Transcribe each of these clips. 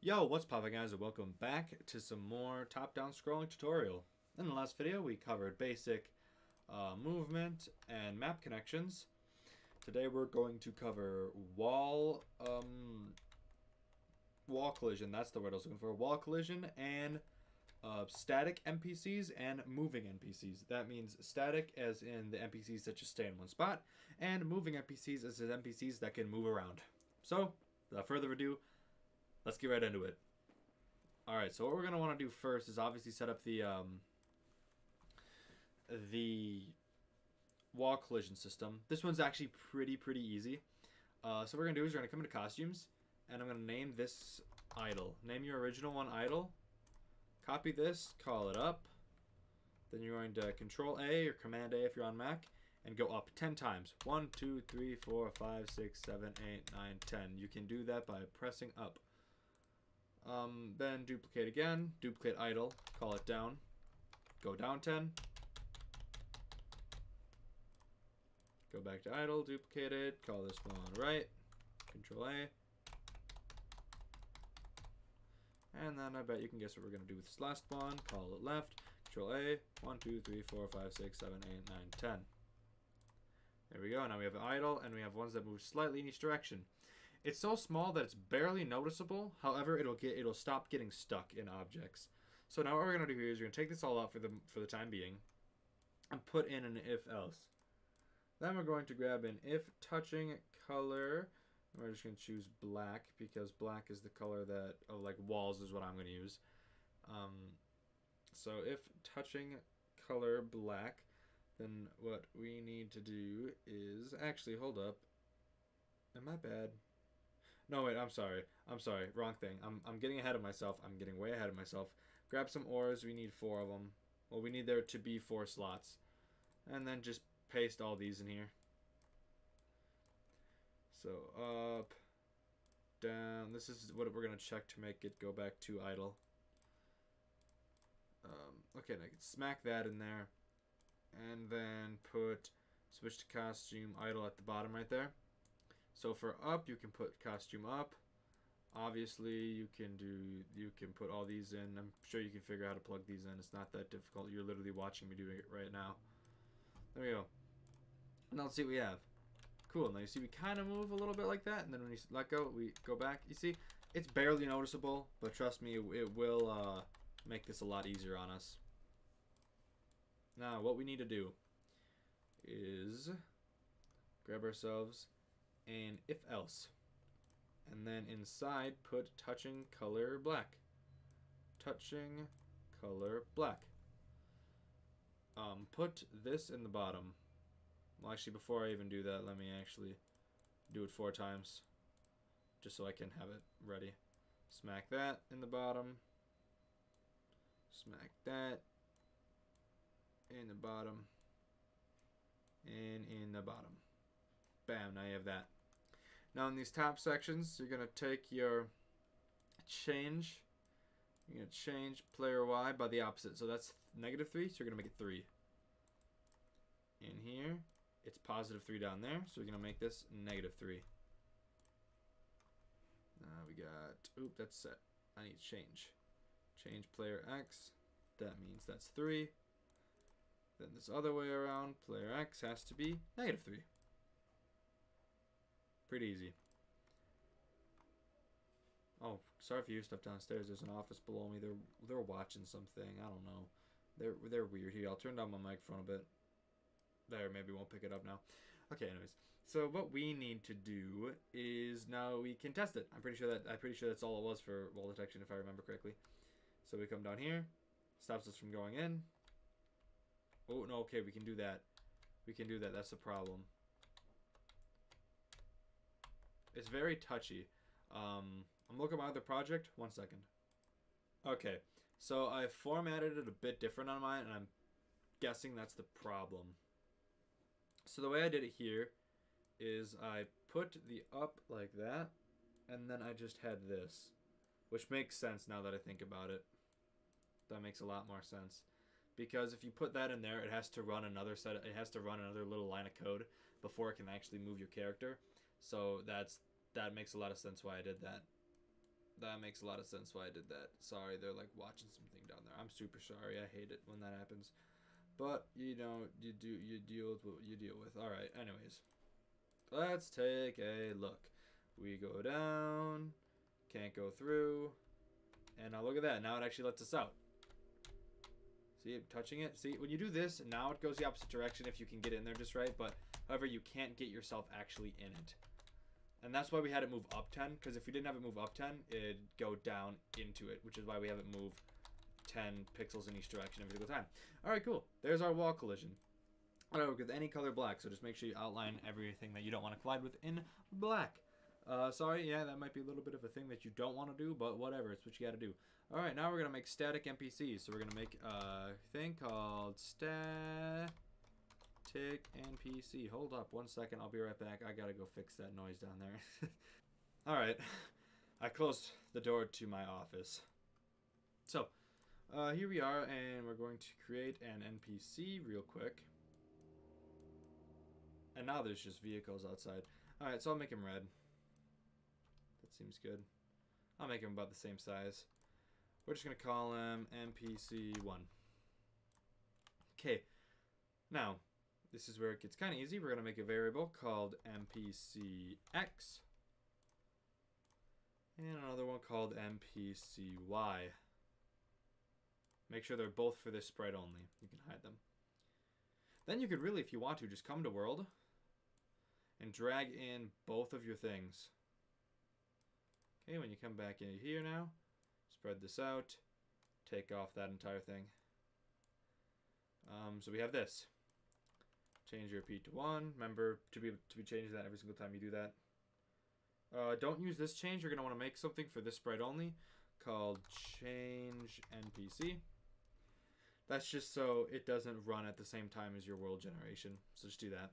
Yo, what's poppin', guys, and welcome back to some more top-down scrolling tutorial. In the last video we covered basic movement and map connections. Today we're going to cover wall collision, that's the word I was looking for, wall collision, and static NPCs and moving NPCs. That means static as in the NPCs that just stay in one spot, and moving NPCs as in NPCs that can move around. So, without further ado, let's get right into it. Alright, so what we're going to want to do first is obviously set up the wall collision system. This one's actually pretty easy. So what we're going to do is we're going to come into costumes, and I'm going to name this idle. Name your original one idle. Copy this, call it up. Then you're going to Control A or Command A if you're on Mac, and go up 10 times. 1, 2, 3, 4, 5, 6, 7, 8, 9, 10. You can do that by pressing up. Then duplicate again, duplicate idle, call it down, go down 10, go back to idle, duplicate it, call this one right, Control A, and then I bet you can guess what we're going to do with this last one, call it left, Control A, 1, 2, 3, 4, 5, 6, 7, 8, 9, 10. There we go, now we have an idle, and we have ones that move slightly in each direction. It's so small that it's barely noticeable, however it'll stop getting stuck in objects. So now what we're going to do here is we're going to take this all out for the time being, and put in an if else. Then we're going to grab an if touching color, and we're just going to choose black, because black is the color that, oh, like walls is what I'm going to use. So if touching color black, then what we need to do is, actually hold up, am I bad? No, wait, I'm sorry, wrong thing. I'm getting ahead of myself. I'm getting way ahead of myself. Grab some ores. We need 4 of them. Well, we need there to be 4 slots. And then just paste all these in here. So, up, down. This is what we're going to check to make it go back to idle. Okay, now I can smack that in there. And then put switch to costume idle at the bottom right there. So for up, you can put costume up. Obviously, you can put all these in. I'm sure you can figure out how to plug these in. It's not that difficult. You're literally watching me doing it right now. There we go. Now let's see what we have. Cool. Now you see we kind of move a little bit like that, and then when you let go, we go back. You see, it's barely noticeable, but trust me, it will make this a lot easier on us. Now what we need to do is grab ourselves and if else, and then inside put touching color black, touching color black. Put this in the bottom. Well, actually, before I even do that, let me actually do it 4 times just so I can have it ready. Smack that in the bottom, smack that in the bottom, and in the bottom. Bam, now you have that. Now in these top sections, you're going to take your change. You're going to change player Y by the opposite. So that's -3, so you're going to make it 3. In here, it's +3 down there, so you're going to make this -3. Now we got, oop, that's set. I need change. Change player X. That means that's 3. Then this other way around, player X has to be -3. Pretty easy. Oh, sorry for you stuff downstairs. There's an office below me. They're watching something. I don't know. They're weird here. I'll turn down my microphone a bit. There, maybe won't pick it up now. Okay, anyways. So what we need to do is now we can test it. I'm pretty sure that's all it was for wall detection, if I remember correctly. So we come down here, stops us from going in. Oh no, okay, we can do that. We can do that. That's the problem. It's very touchy. I'm looking at my other project. 1 second. Okay, so I formatted it a bit different on mine, and I'm guessing that's the problem. So the way I did it here is I put the up like that, and then I just had this, which makes sense now that I think about it. That makes a lot more sense. Because if you put that in there, it has to run another set. It has to run another little line of code before it can actually move your character. So that makes a lot of sense why I did that. That makes a lot of sense why I did that. Sorry, they're like watching something down there. I'm super sorry. I hate it when that happens. But, you know, you deal with what you deal with. Alright, anyways. Let's take a look. We go down. Can't go through. And now look at that. Now it actually lets us out. See, touching it. See, when you do this, now it goes the opposite direction if you can get in there just right. But, however, you can't get yourself actually in it. And that's why we had it move up 10, because if we didn't have it move up 10, it'd go down into it, which is why we have it move 10 pixels in each direction every single time. All right, cool. There's our wall collision. I don't work with any color black, so just make sure you outline everything that you don't want to collide with in black. Sorry, yeah, that might be a little bit of a thing that you don't want to do, but whatever, it's what you got to do. All right, now we're going to make static NPCs. So we're going to make a thing called static NPC. Hold up 1 second, I'll be right back. I gotta go fix that noise down there. Alright, I closed the door to my office. So, here we are, and we're going to create an NPC real quick. And now there's just vehicles outside. Alright, so I'll make him red. That seems good. I'll make him about the same size. We're just gonna call him NPC1. Okay, now this is where it gets kind of easy. We're going to make a variable called NPCX. And another one called NPCY. Make sure they're both for this sprite only. You can hide them. Then you could really, if you want to, just come to world and drag in both of your things. Okay, when you come back in here now, spread this out. Take off that entire thing. So we have this. Change your repeat to 1. Remember to be changing that every single time you do that. Don't use this change. You're going to want to make something for this sprite only called change NPC. That's just so it doesn't run at the same time as your world generation. So just do that.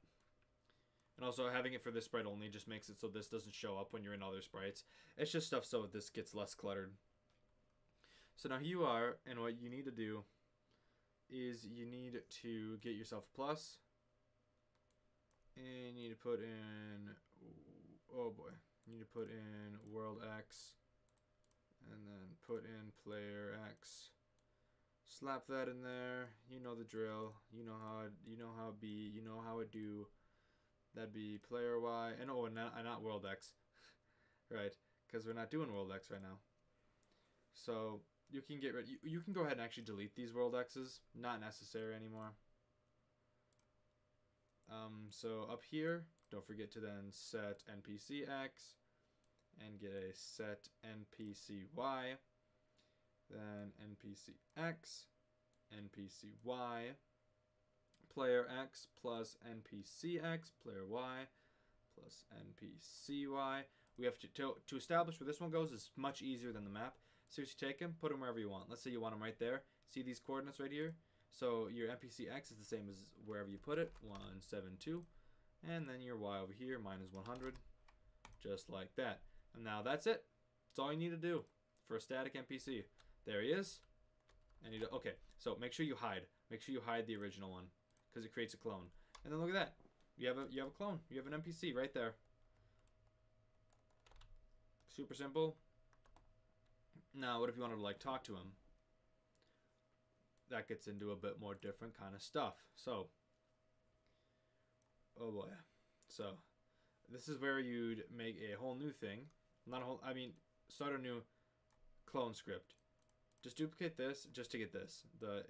And also having it for this sprite only just makes it so this doesn't show up when you're in other sprites. It's just stuff so this gets less cluttered. So now here you are, and what you need to do is you need to get yourself plus. And you need to put in, oh boy, you need to put in world X and then put in player X. Slap that in there. You know the drill. You know how it do. That'd be player Y and oh, and not world X. Right, because we're not doing world X right now. So you can get rid, you can go ahead and actually delete these world X's. Not necessary anymore. So up here, don't forget to then set NPCX and get a set NPCY, then NPCX, NPCY, player X plus NPCX, player Y plus NPCY. We have to establish where this one goes is much easier than the map. Seriously, take them, put them wherever you want. Let's say you want them right there. See these coordinates right here? So your NPCX is the same as wherever you put it, 172, and then your Y over here, -100, just like that. And now that's it. That's all you need to do for a static NPC. There he is. And you do, okay, so make sure you hide. Make sure you hide the original one because it creates a clone. And then look at that. You have a clone. You have an NPC right there. Super simple. Now, what if you wanted to like talk to him? That gets into a bit more different kind of stuff. So, oh boy. So, this is where you'd make a whole new thing. Not a whole, I mean, start a new clone script. Just duplicate this just to get this. The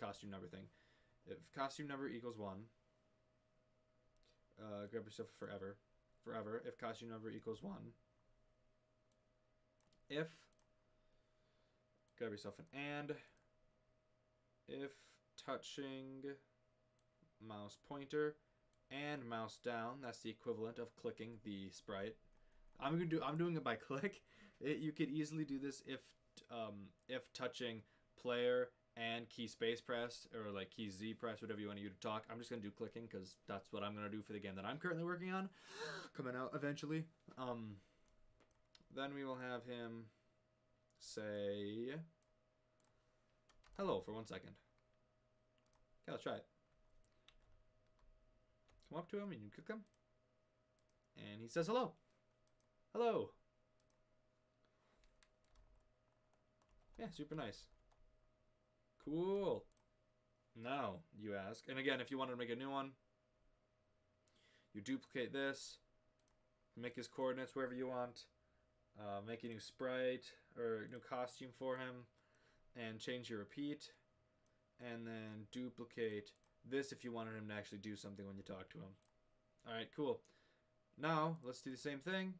costume number thing. If costume number equals 1, grab yourself forever. Forever, if costume number equals 1. If, grab yourself an and. If touching mouse pointer and mouse down, that's the equivalent of clicking the sprite. I'm doing it by click. You could easily do this if touching player and key space press or like key Z press, whatever you want to do to talk. I'm just gonna do clicking because that's what I'm gonna do for the game that I'm currently working on, coming out eventually. Then we will have him say hello for 1 second. Okay, let's try it. Come up to him and you click him. And he says hello. Hello. Yeah, super nice. Cool. Now, you ask. And again, if you wanted to make a new one, you duplicate this, make his coordinates wherever you want, make a new sprite or a new costume for him, and change your repeat, and then duplicate this if you wanted him to actually do something when you talk to him. All right, cool. Now, let's do the same thing,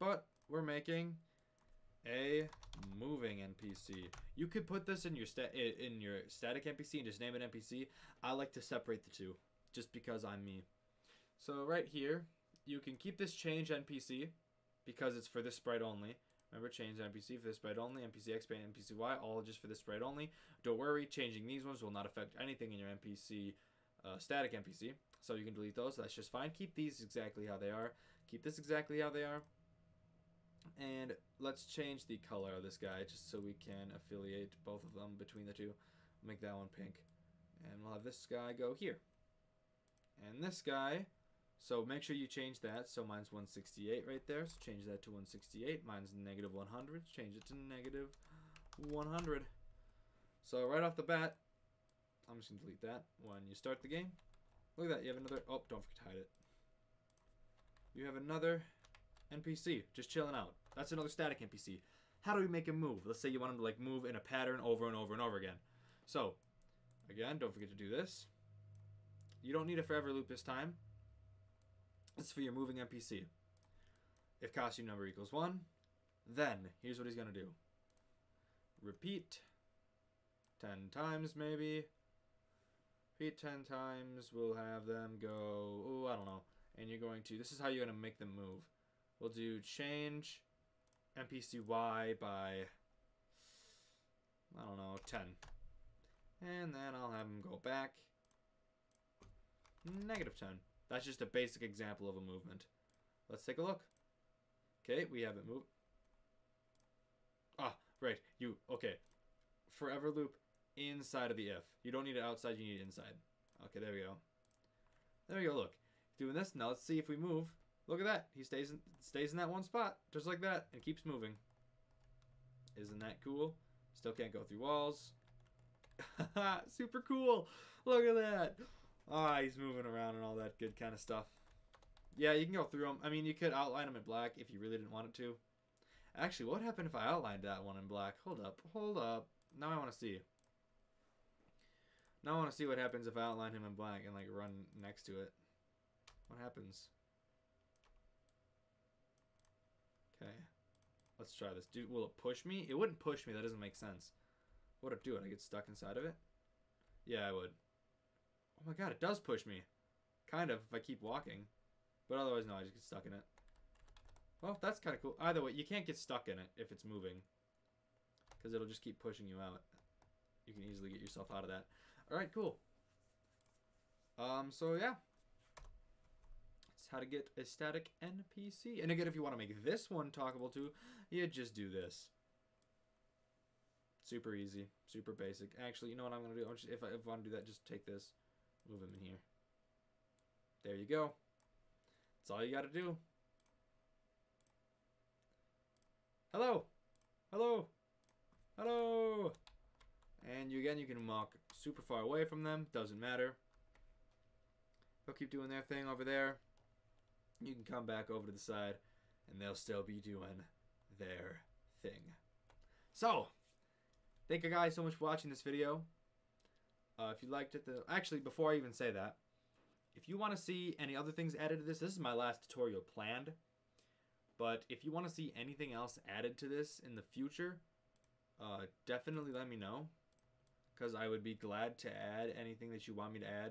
but we're making a moving NPC. You could put this in your static NPC and just name it NPC. I like to separate the two just because I'm me. So right here, you can keep this change NPC because it's for this sprite only. Remember, change NPC for this sprite only, NPC X, NPC Y, all just for this sprite only. Don't worry, changing these ones will not affect anything in your NPC, static NPC. So you can delete those, that's just fine. Keep these exactly how they are. Keep this exactly how they are. And let's change the color of this guy just so we can affiliate both of them between the two. Make that one pink. And we'll have this guy go here. And this guy, so make sure you change that. So mine's 168 right there. So change that to 168. Mine's negative 100. Change it to negative 100. So right off the bat, I'm just going to delete that when you start the game. Look at that. You have another. Oh, don't forget to hide it. You have another NPC just chilling out. That's another static NPC. How do we make him move? Let's say you want him to like move in a pattern over and over and over again. So again, don't forget to do this. You don't need a forever loop this time. It's for your moving NPC. If costume number equals 1, then here's what he's gonna do. Repeat 10 times maybe. Repeat 10 times. We'll have them go, oh, I don't know. And you're going to, this is how you're gonna make them move. We'll do change NPCY by, I don't know, 10. And then I'll have him go back. Negative 10. That's just a basic example of a movement. Let's take a look. Okay, we have it move. Ah, right. You, okay. Forever loop inside of the if. You don't need it outside, you need it inside. Okay, there we go. There we go, look. Doing this, now let's see if we move. Look at that. He stays in that one spot, just like that, and keeps moving. Isn't that cool? Still can't go through walls. Super cool. Look at that. Ah, he's moving around and all that good kind of stuff. Yeah, you can go through them. I mean, you could outline them in black if you really didn't want it to. Actually, what happened if I outlined that one in black? Hold up. Hold up. Now I want to see. Now I want to see what happens if I outline him in black and, like, run next to it. What happens? Okay, let's try this. Dude, will it push me? It wouldn't push me. That doesn't make sense. What would it do? Would I get stuck inside of it? Yeah, I would. Oh my god, it does push me. Kind of, if I keep walking. But otherwise, no, I just get stuck in it. Well, that's kind of cool. Either way, you can't get stuck in it if it's moving. Because it'll just keep pushing you out. You can easily get yourself out of that. Alright, cool. So yeah. How to get a static NPC. And again, if you want to make this one talkable too, you just do this. Super easy, super basic. Actually, you know what I'm going to do? I'm just, if I want to do that, just take this, move him in here. There you go. That's all you got to do. Hello. Hello. Hello. And you, again, you can walk super far away from them. Doesn't matter. They'll keep doing their thing over there. You can come back over to the side, and they'll still be doing their thing. So, thank you guys so much for watching this video. If you liked it, actually, before I even say that, if you want to see any other things added to this, this is my last tutorial planned. But if you want to see anything else added to this in the future, definitely let me know, because I would be glad to add anything that you want me to add.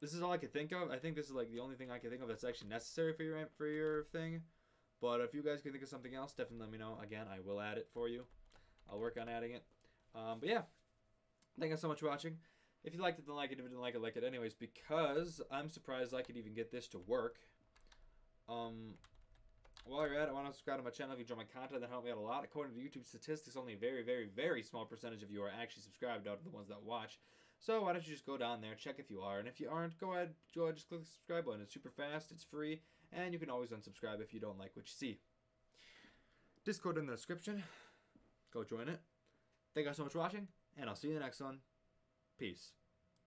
This is all I could think of. I think this is like the only thing I can think of that's actually necessary for your thing. But if you guys can think of something else, definitely let me know. Again, I will add it for you. I'll work on adding it. But yeah, thank you so much for watching. If you liked it, then like it. If you didn't like it, like it anyways. Because I'm surprised I could even get this to work. While you're at it, I want to subscribe to my channel if you enjoy my content. That helped me out a lot. According to YouTube statistics, only a very, very, very small percentage of you are actually subscribed out of the ones that watch. So why don't you just go down there, check if you are, and if you aren't, go ahead, just click the subscribe button. It's super fast, it's free, and you can always unsubscribe if you don't like what you see. Discord in the description. Go join it. Thank you guys so much for watching, and I'll see you in the next one. Peace.